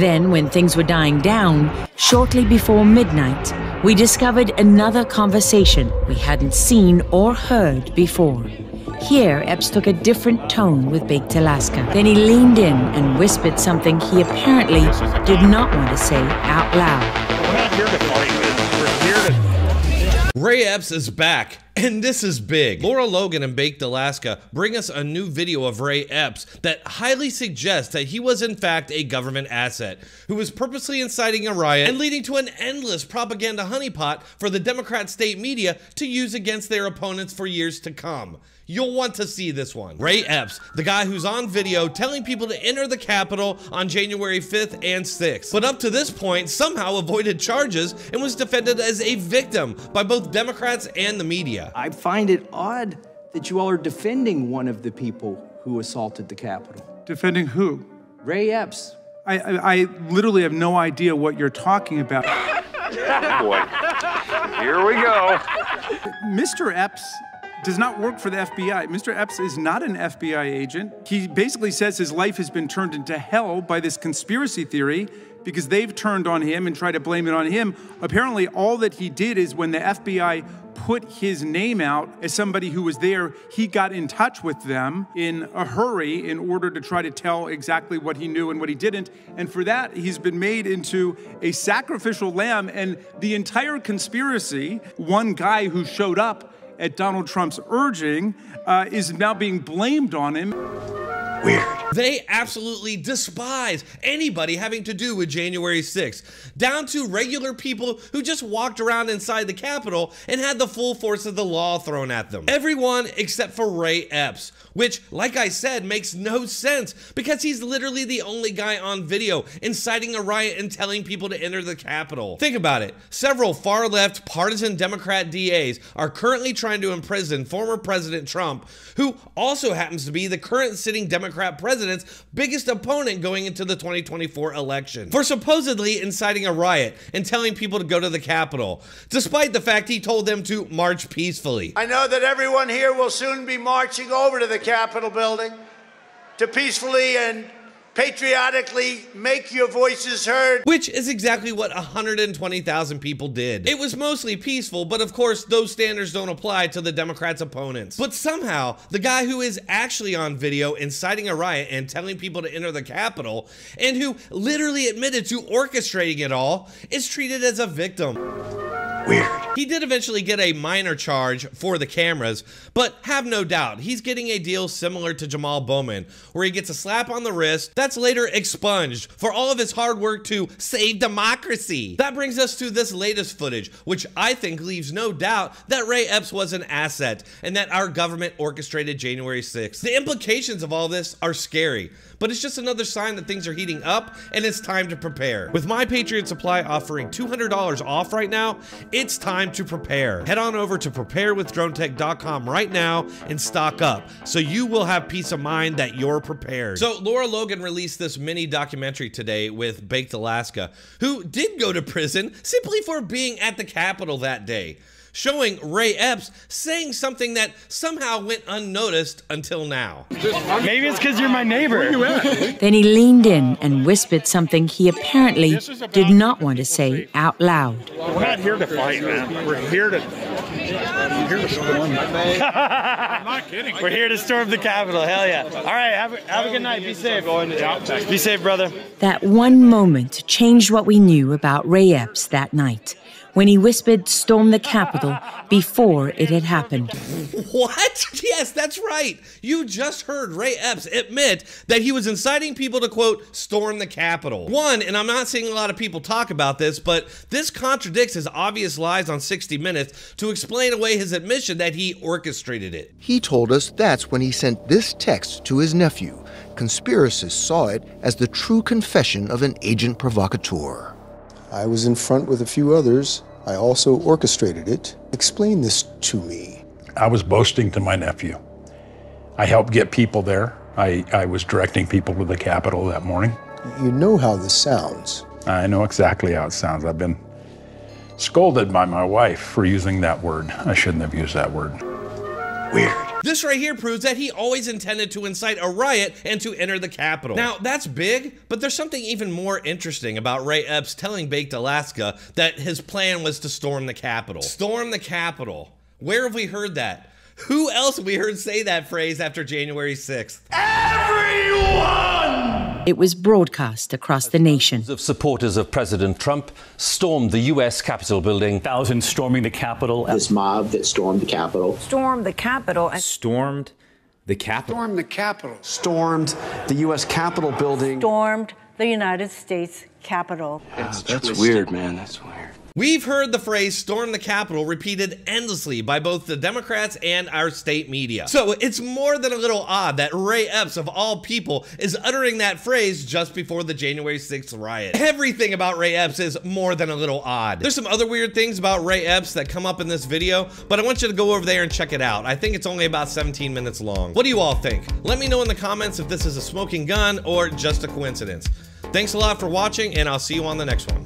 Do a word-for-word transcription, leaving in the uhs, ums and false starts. Then, when things were dying down, shortly before midnight, we discovered another conversation we hadn't seen or heard before. Here, Epps took a different tone with Baked Alaska. Then he leaned in and whispered something he apparently did not want to say out loud. We're not here to fight this. We're here to... Ray Epps is back. And this is big. Lara Logan and Baked Alaska bring us a new video of Ray Epps that highly suggests that he was in fact a government asset who was purposely inciting a riot and leading to an endless propaganda honeypot for the Democrat state media to use against their opponents for years to come. You'll want to see this one. Ray Epps, the guy who's on video telling people to enter the Capitol on January fifth and sixth, but up to this point somehow avoided charges and was defended as a victim by both Democrats and the media. I find it odd that you all are defending one of the people who assaulted the Capitol. Defending who? Ray Epps. I, I, I literally have no idea what you're talking about. Boy, here we go. Mister Epps does not work for the F B I. Mister Epps is not an F B I agent. He basically says his life has been turned into hell by this conspiracy theory because they've turned on him and tried to blame it on him. Apparently, all that he did is when the F B I put his name out as somebody who was there, he got in touch with them in a hurry in order to try to tell exactly what he knew and what he didn't. And for that, he's been made into a sacrificial lamb. And the entire conspiracy, one guy who showed up at Donald Trump's urging, uh, is now being blamed on him. Weird. They absolutely despise anybody having to do with January sixth, down to regular people who just walked around inside the Capitol and had the full force of the law thrown at them. Everyone except for Ray Epps, which, like I said, makes no sense because he's literally the only guy on video inciting a riot and telling people to enter the Capitol. Think about it. Several far-left partisan Democrat D As are currently trying to imprison former President Trump, who also happens to be the current sitting Democrat Democrat president's biggest opponent going into the twenty twenty-four election, for supposedly inciting a riot and telling people to go to the Capitol, despite the fact he told them to march peacefully. I know that everyone here will soon be marching over to the Capitol building to peacefully and patriotically make your voices heard. Which is exactly what one hundred twenty thousand people did. It was mostly peaceful, but of course those standards don't apply to the Democrats' opponents. But somehow, the guy who is actually on video inciting a riot and telling people to enter the Capitol, and who literally admitted to orchestrating it all, is treated as a victim. Weird. He did eventually get a minor charge for the cameras, but have no doubt he's getting a deal similar to Jamal Bowman, where he gets a slap on the wrist that's later expunged for all of his hard work to save democracy. That brings us to this latest footage, which I think leaves no doubt that Ray Epps was an asset and that our government orchestrated January sixth. The implications of all this are scary, but it's just another sign that things are heating up and it's time to prepare. With my Patriot Supply offering two hundred dollars off right now, it's time to prepare. Head on over to prepare with drone tech dot com right now and stock up so you will have peace of mind that you're prepared. So Lara Logan released this mini documentary today with Baked Alaska, who did go to prison simply for being at the Capitol that day, showing Ray Epps saying something that somehow went unnoticed until now. Maybe it's because you're my neighbor. Then he leaned in and whispered something he apparently did not want to say out loud. We're not here to fight, man. We're here to... We're here to storm. I'm not kidding. We're here to storm the Capitol. Hell yeah. All right, have a, have a good night. Be safe. Be safe, brother. That one moment changed what we knew about Ray Epps that night, when he whispered storm the Capitol before it had happened. What? Yes, that's right. You just heard Ray Epps admit that he was inciting people to, quote, storm the Capitol. One, and I'm not seeing a lot of people talk about this, but this contradicts his obvious lies on sixty minutes to explain away his admission that he orchestrated it. He told us that's when he sent this text to his nephew. Conspiracists saw it as the true confession of an agent provocateur. I was in front with a few others. I also orchestrated it. Explain this to me. I was boasting to my nephew. I helped get people there. I, I was directing people to the Capitol that morning. You know how this sounds. I know exactly how it sounds. I've been scolded by my wife for using that word. I shouldn't have used that word. Weird. This right here proves that he always intended to incite a riot and to enter the Capitol. Now, that's big, but there's something even more interesting about Ray Epps telling Baked Alaska that his plan was to storm the Capitol. Storm the Capitol. Where have we heard that? Who else have we heard say that phrase after January sixth? Everyone! It was broadcast across the nation. Of supporters of President Trump stormed the U S Capitol building. Thousands storming the Capitol. This mob that stormed the Capitol. Stormed the Capitol. Stormed the Capitol. Stormed the Capitol. Stormed the U S Capitol building. Stormed the United States Capitol. That's, that's weird, man. That's weird. We've heard the phrase storm the Capitol repeated endlessly by both the Democrats and our state media. So it's more than a little odd that Ray Epps, of all people, is uttering that phrase just before the January sixth riot. Everything about Ray Epps is more than a little odd. There's some other weird things about Ray Epps that come up in this video, but I want you to go over there and check it out. I think it's only about seventeen minutes long. What do you all think? Let me know in the comments if this is a smoking gun or just a coincidence. Thanks a lot for watching, and I'll see you on the next one.